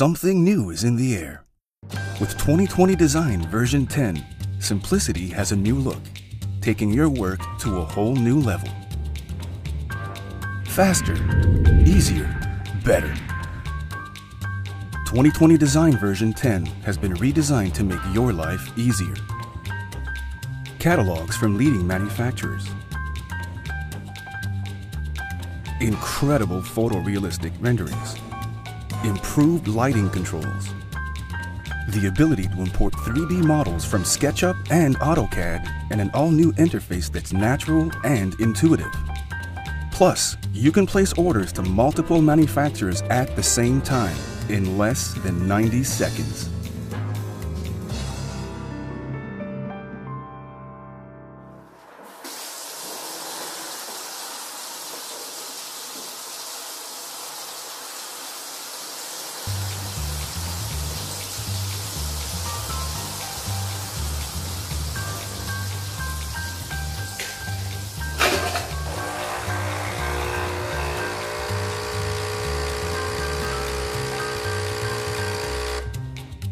Something new is in the air. With 2020 Design version 10, Simplicity has a new look, taking your work to a whole new level. Faster, easier, better. 2020 Design version 10 has been redesigned to make your life easier. Catalogs from leading manufacturers. Incredible photorealistic renderings. Improved lighting controls. The ability to import 3D models from SketchUp and AutoCAD, and an all-new interface that's natural and intuitive. Plus, you can place orders to multiple manufacturers at the same time in less than 90 seconds.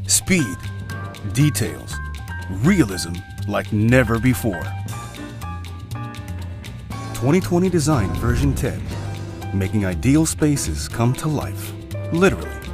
Speed, details, realism like never before. 2020 Design version 10, making ideal spaces come to life, literally.